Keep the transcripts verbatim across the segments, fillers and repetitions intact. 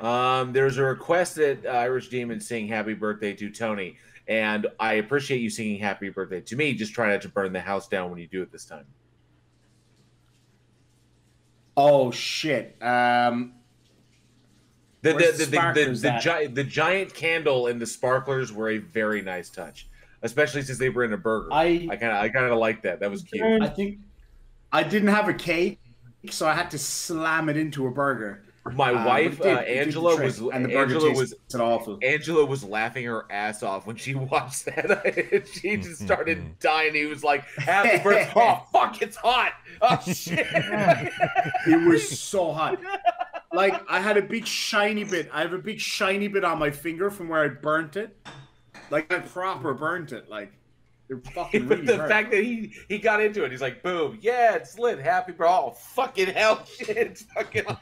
Um, there's a request that uh, Irish Demon sing Happy Birthday to Tony, and I appreciate you singing Happy Birthday to me. Just try not to burn the house down when you do it this time. Oh, shit. Um, the, the, the, the, the, the, gi the giant candle and the sparklers were a very nice touch, especially since they were in a burger. I kind of I kind of liked that. That was cute. I think I didn't have a cake, so I had to slam it into a burger. My uh, wife, did, uh, Angela, was and the Angela was awful. Angela was laughing her ass off when she watched that. She just started dying. He was like, "Happy birthday!" Oh fuck, it's hot. Oh shit, it was so hot. Like I had a big shiny bit. I have a big shiny bit on my finger from where I burnt it. Like I proper burnt it. Like it fucking really the hurt. Fact that he he got into it, he's like, boom, yeah, it's lit. Happy bro. Oh, fucking hell, shit, it's fucking oh,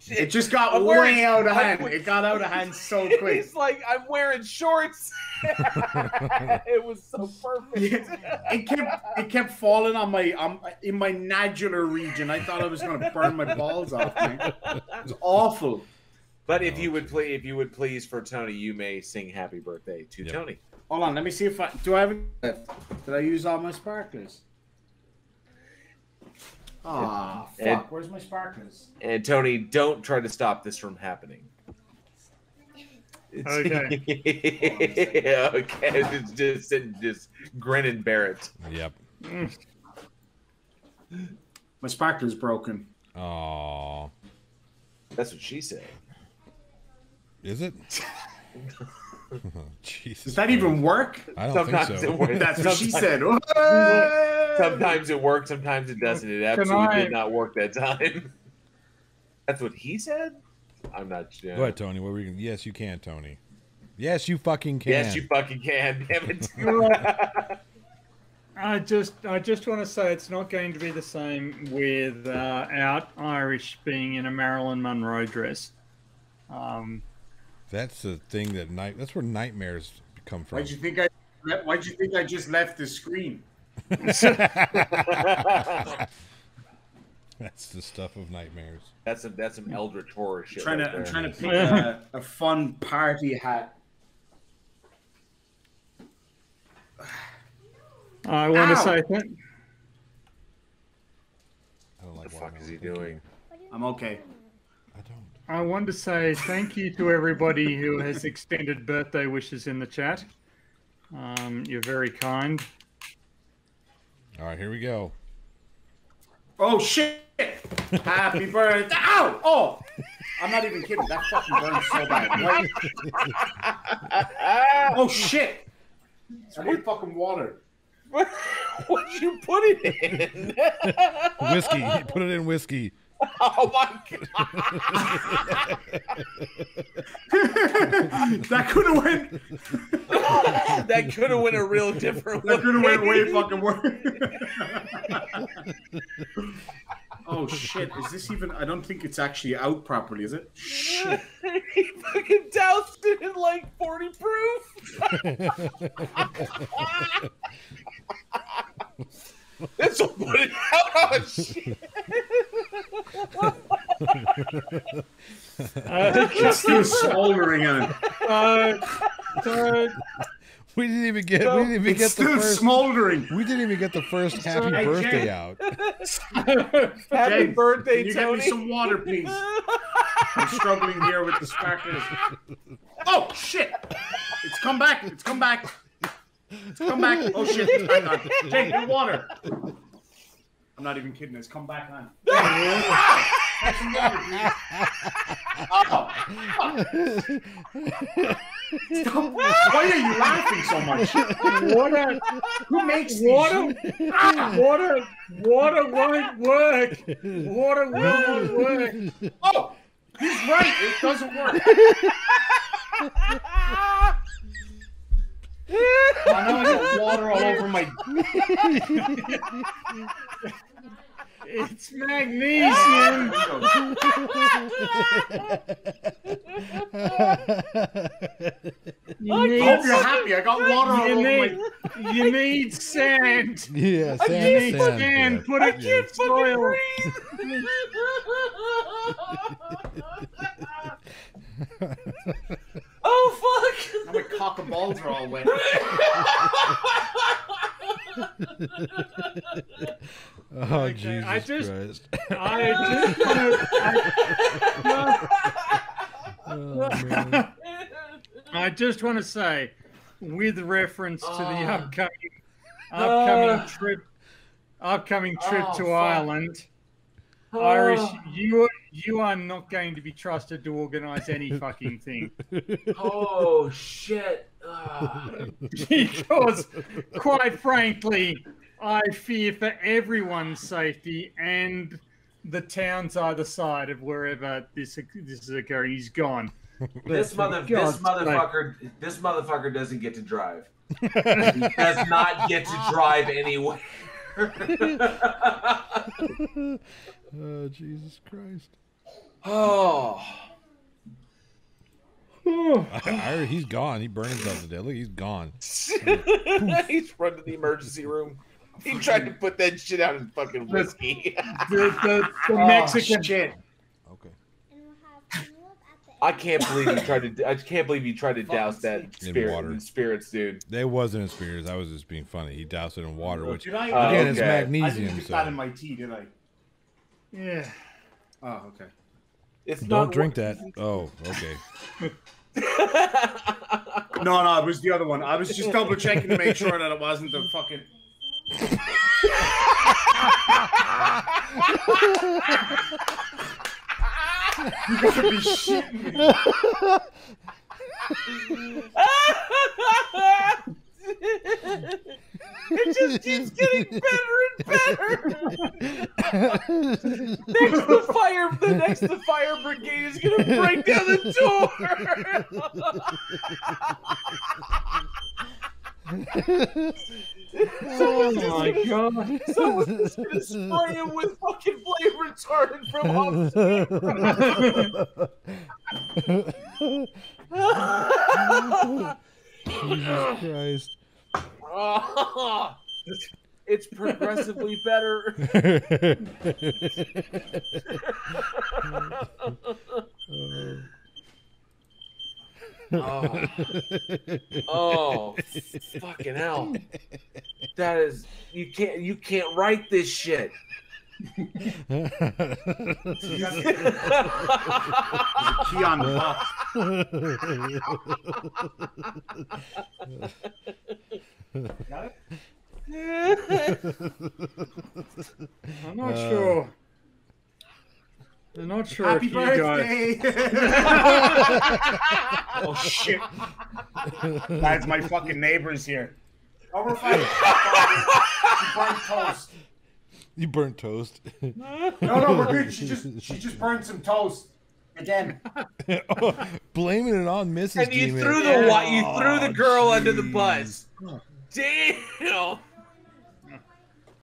shit. It just got I'm way wearing, out of hand. I'm, it got out of hand so quick. He's like, I'm wearing shorts. It was so perfect. It kept it kept falling on my um in my nodular region. I thought I was gonna burn my balls off. Man. It was awful. But if you would please, if you would please, for Tony, you may sing Happy Birthday to yep. Tony. Hold on, let me see if I do. I have a, did I use all my sparklers? Ah, oh, fuck! And, where's my sparklers? And Tony, don't try to stop this from happening. Okay. Yeah, okay. Just, just, just grin and bear it. Yep. Mm. My sparkler's broken. Oh. That's what she said. Is it? Jesus Does that man. even work? I don't sometimes think so. It works. That's what she said. Sometimes it works, sometimes it doesn't. It absolutely did not work that time. That's what he said? I'm not sure. Go ahead, Tony. What were you gonna... Yes, you can, Tony. Yes, you fucking can. Yes, you fucking can. Damn it. I just, I just want to say it's not going to be the same without uh, Irish being in a Marilyn Monroe dress. Um... That's the thing that night. That's where nightmares come from. Why'd you think I? Why'd you think I just left the screen? That's the stuff of nightmares. That's a, that's some eldritch horror shit. I'm trying to, I'm trying to pick a, a fun party hat. I want Ow. to say. That. I don't like what the fuck is he doing? I'm okay. I don't. I want to say thank you to everybody who has extended birthday wishes in the chat. Um, you're very kind. All right, here we go. Oh, shit. Happy birthday. Ow! Oh! I'm not even kidding. That fucking burns so bad. Oh, shit. It's really fucking water. What did you put it in? Whiskey. You put it in whiskey. Oh my god! That could have went. That could have went a real different way. That could have went way fucking worse. Oh shit! Is this even? I don't think it's actually out properly, is it? Shit! He fucking doused it in like forty proof. This will put it out on shit. uh, it's still smoldering on it. Uh, we didn't even get. So we didn't even get the first smoldering. We didn't even get the first happy hey, birthday Jay. out. Happy Jay, birthday, can you Tony. Get me some water, please. I'm struggling here with the sparklers. Oh shit! It's come back. It's come back. It's come back. Oh shit! It's back on. Jay, get water. I'm not even kidding. It's come back on. Why are you laughing so much? Water. Who makes water? Water. Water won't work. Water won't work. Oh, he's right. It doesn't work. Oh, now I got water all over my. It's magnesium. You need, I hope you're happy. I got water all over need, my. You need sand. Yeah, sand. I you need sand. sand. Yeah. Put I it in soil. Oh, fuck! Now my cock and balls are all wet. Oh, okay. Jesus I just, Christ. I just... I, I, oh, man. I just want to say, with reference to uh, the upcoming, upcoming uh, trip, upcoming trip oh, to fuck. Ireland... Oh. Irish, you are, you are not going to be trusted to organise any fucking thing. Oh, shit. Ugh. Because, quite frankly, I fear for everyone's safety and the towns either side of wherever this, this is occurring. He's gone. This, mother, this, motherfucker, this motherfucker doesn't get to drive. He does not get to drive anyway. Oh, Jesus Christ. Oh. I, I, he's gone. He burned himself to death. Look, he's gone. He's run to the emergency room. He tried to put that shit out in fucking whiskey. The, the, the Mexican shit. Oh, okay. I can't believe you tried to I can't believe you tried to douse that spirit in water. In spirits, dude. It wasn't in spirits. I was just being funny. He doused it in water, which did I, again uh, okay. It's magnesium. I didn't so. That in my tea, did I? Yeah. Oh, okay. It's Don't not drink that. Oh, okay. No, no, it was the other one. I was just double checking to make sure that it wasn't the fucking. You gotta be shitting me. It just keeps getting better and better. Next, the fire, the next, the fire brigade is gonna break down the door. Someone's oh my gonna, god! Someone's gonna spray him with fucking flame retardant from off. Jesus Christ! Oh, it's progressively better. Oh. Oh, fucking hell! That is you can't you can't write this shit. Key on the box. Got it? I'm not uh, sure. I'm not sure Happy if you birthday. Guys. Oh shit! That's my fucking neighbors here. Over five. She burned toast. You burned toast. No, no, we're good. She just, she just burned some toast. Again. Oh, blaming it on Missus And you Demon. Threw the, oh, you threw the girl geez. Under the bus. Damn.